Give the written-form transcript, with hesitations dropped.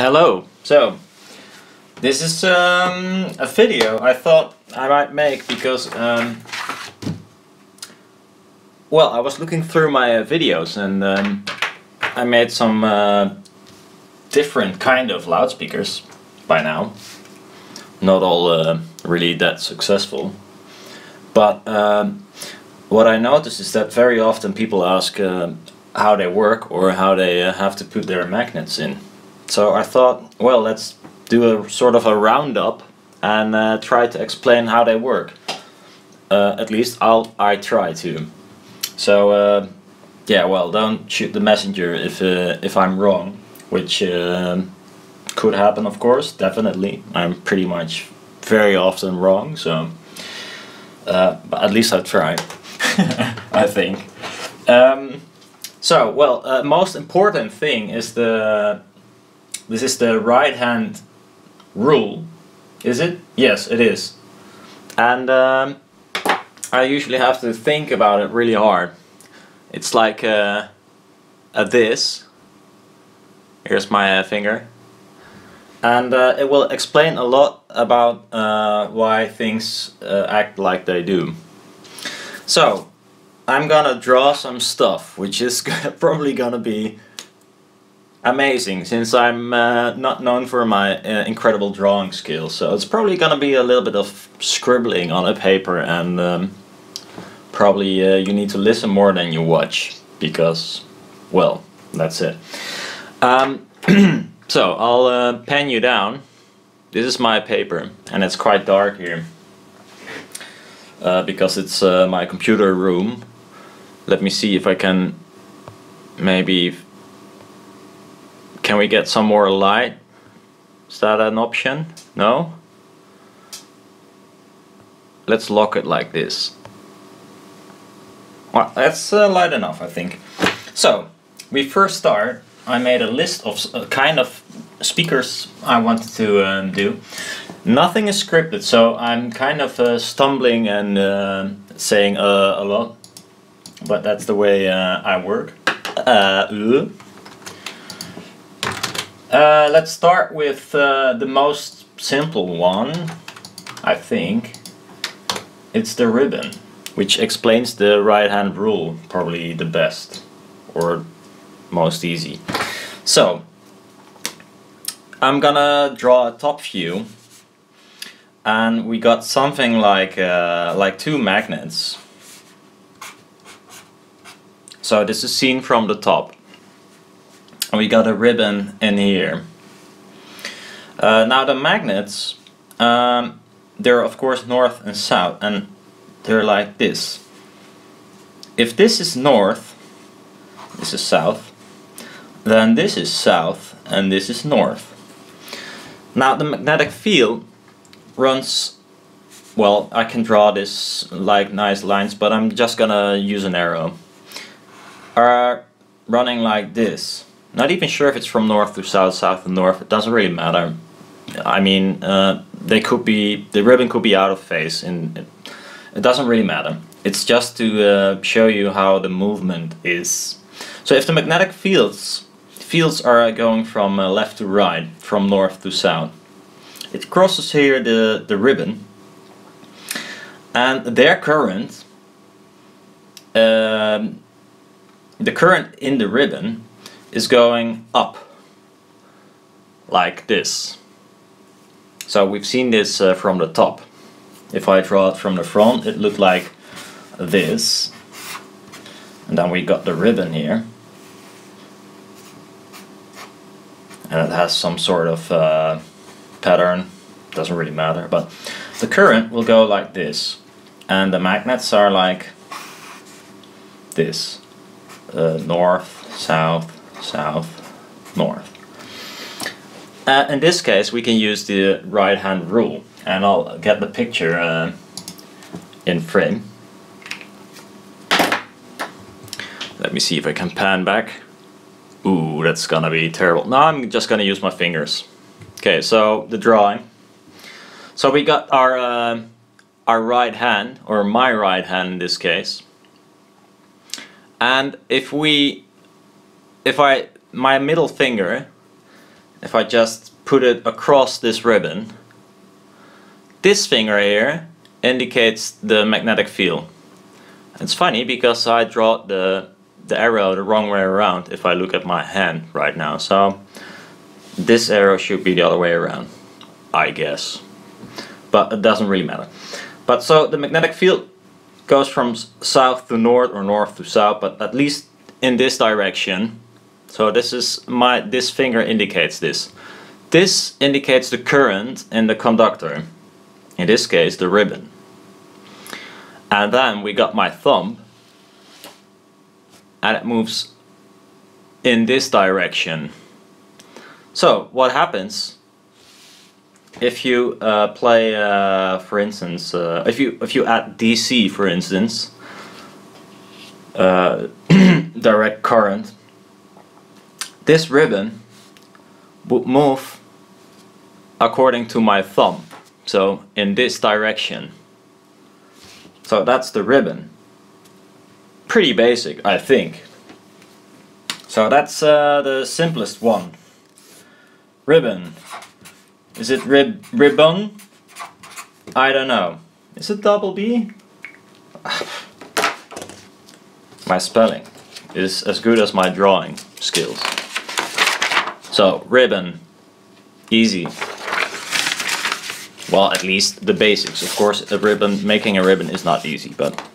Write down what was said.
Hello. So, this is a video I thought I might make because, well, I was looking through my videos and I made some different kind of loudspeakers by now. Not all really that successful, but what I noticed is that very often people ask how they work or how they have to put their magnets in. So I thought, well, let's do a sort of a roundup and try to explain how they work. At least I try to. So yeah, well, don't shoot the messenger if I'm wrong, which could happen, of course, definitely. I'm pretty much very often wrong, so but at least I try. I think. So, well, most important thing is this is the right hand rule, is it? Yes, it is. And I usually have to think about it really hard. It's like this. Here's my finger. And it will explain a lot about why things act like they do. So, I'm gonna draw some stuff, which is probably gonna be amazing, since I'm not known for my incredible drawing skills. So it's probably gonna be a little bit of scribbling on a paper, and probably you need to listen more than you watch, because, well, that's it. So I'll pen you down. This is my paper, and it's quite dark here because it's my computer room. Let me see if I can, maybe, can we get some more light? Is that an option? No? Let's lock it like this. Well, that's light enough, I think. So, we first start. I made a list of kind of speakers I wanted to do. Nothing is scripted, so I'm kind of stumbling and saying a lot, but that's the way I work. Let's start with the most simple one, I think. It's the ribbon, which explains the right hand rule probably the best, or most easy. So I'm gonna draw a top view, and we got something like two magnets. So this is seen from the top, and we got a ribbon in here. Now the magnets, they're of course north and south, and they're like this. If this is north, this is south, then this is south and this is north. Now the magnetic field runs, well, I can draw this like nice lines, but I'm just gonna use an arrow, are running like this. Not even sure if it's from north to south, south to north, it doesn't really matter. I mean, they could be, the ribbon could be out of phase, and it doesn't really matter. It's just to show you how the movement is. So if the magnetic fields are going from left to right, from north to south, it crosses here the ribbon, and their current, the current in the ribbon is going up like this. So we've seen this from the top. If I draw it from the front, it looked like this, and then we got the ribbon here, and it has some sort of pattern, doesn't really matter, but the current will go like this, and the magnets are like this, north, south, south, north. In this case we can use the right hand rule, and I'll get the picture in frame. Let me see if I can pan back. Ooh, that's gonna be terrible. No, I'm just gonna use my fingers. Okay, so the drawing. So we got our right hand, or my right hand in this case. And if my middle finger if I just put it across this ribbon, this finger here indicates the magnetic field. It's funny because I draw the arrow the wrong way around if I look at my hand right now, so this arrow should be the other way around, I guess, but it doesn't really matter. But so the magnetic field goes from south to north or north to south, but at least in this direction. So this is my, this finger indicates this. This indicates the current in the conductor, in this case the ribbon. And then we got my thumb, and it moves in this direction. So what happens if you play, for instance, if you add DC, for instance, direct current, this ribbon would move according to my thumb, so in this direction. So that's the ribbon. Pretty basic, I think. So that's the simplest one. Ribbon. Is it ribbon? I don't know. Is it double B? My spelling is as good as my drawing skills. So ribbon. Easy. Well, at least the basics. Of course, making a ribbon is not easy, but